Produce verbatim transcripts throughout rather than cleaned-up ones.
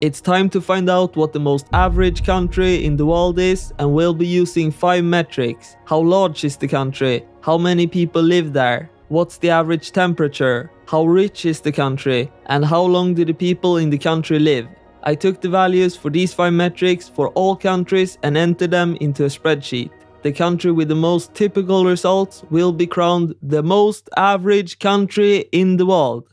It's time to find out what the most average country in the world is, and we'll be using five metrics. How large is the country? How many people live there? What's the average temperature? How rich is the country? And how long do the people in the country live? I took the values for these five metrics for all countries and entered them into a spreadsheet. The country with the most typical results will be crowned the most average country in the world.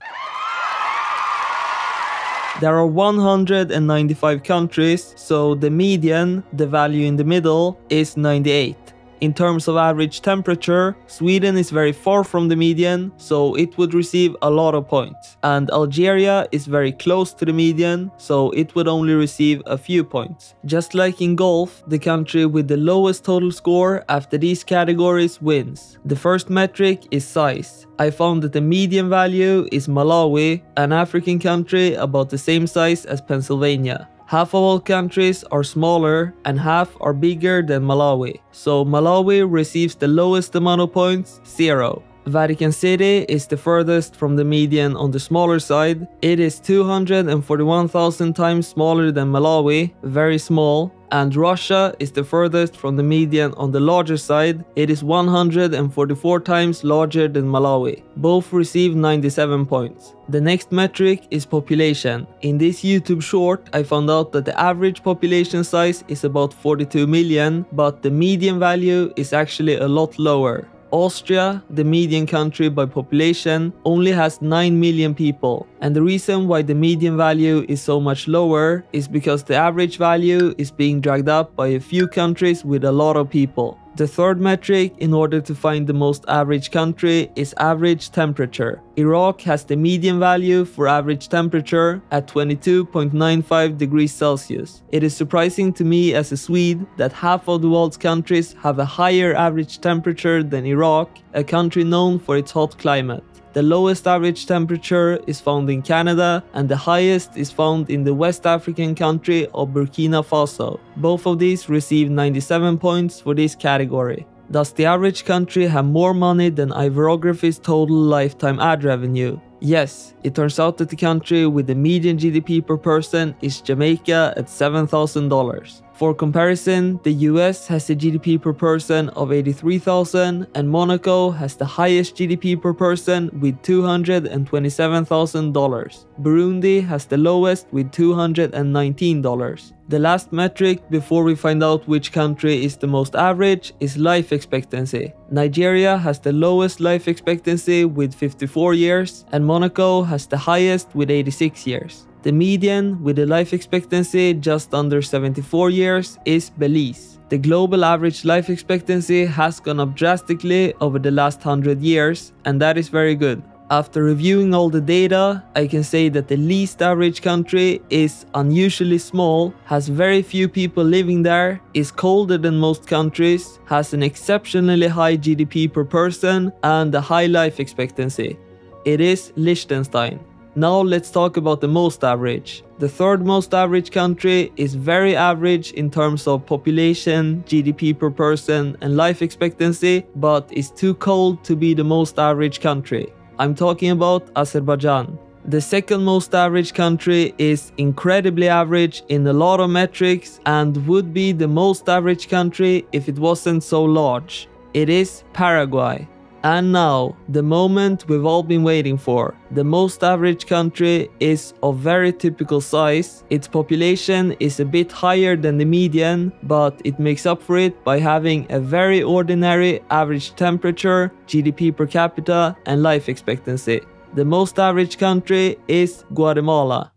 There are one hundred ninety-five countries, so the median, the value in the middle, is ninety-eight. In terms of average temperature, Sweden is very far from the median, so it would receive a lot of points. And Algeria is very close to the median, so it would only receive a few points. Just like in golf, the country with the lowest total score after these categories wins. The first metric is size. I found that the median value is Malawi, an African country about the same size as Pennsylvania. Half of all countries are smaller and half are bigger than Malawi. So Malawi receives the lowest amount of points, zero. Vatican City is the furthest from the median on the smaller side. It is two hundred forty-one thousand times smaller than Malawi, very small. And Russia is the furthest from the median on the larger side. It is one hundred forty-four times larger than Malawi. Both receive ninety-seven points. The next metric is population. In this YouTube short, I found out that the average population size is about forty-two million, but the median value is actually a lot lower. Austria, the median country by population, only has nine million people, and the reason why the median value is so much lower is because the average value is being dragged up by a few countries with a lot of people. The third metric in order to find the most average country is average temperature. Iraq has the median value for average temperature at twenty-two point nine five degrees Celsius. It is surprising to me as a Swede that half of the world's countries have a higher average temperature than Iraq, a country known for its hot climate. The lowest average temperature is found in Canada, and the highest is found in the West African country of Burkina Faso. Both of these receive ninety-seven points for this category. Does the average country have more money than Ivorography's total lifetime ad revenue? Yes, it turns out that the country with the median G D P per person is Jamaica at seven thousand dollars. For comparison, the U S has a G D P per person of eighty-three thousand dollars, and Monaco has the highest G D P per person with two hundred twenty-seven thousand dollars. Burundi has the lowest with two hundred nineteen dollars. The last metric before we find out which country is the most average is life expectancy. Nigeria has the lowest life expectancy with fifty-four years, and Monaco has the highest with eighty-six years. The median, with a life expectancy just under seventy-four years, is Belize. The global average life expectancy has gone up drastically over the last one hundred years, and that is very good. After reviewing all the data, I can say that the least average country is unusually small, has very few people living there, is colder than most countries, has an exceptionally high G D P per person, and a high life expectancy. It is Liechtenstein. Now let's talk about the most average. The third most average country is very average in terms of population, G D P per person, and life expectancy, but is too cold to be the most average country. I'm talking about Azerbaijan. The second most average country is incredibly average in a lot of metrics and would be the most average country if it wasn't so large. It is Paraguay. And now, the moment we've all been waiting for. The most average country is of very typical size. Its population is a bit higher than the median, but it makes up for it by having a very ordinary average temperature, G D P per capita, and life expectancy. The most average country is Guatemala.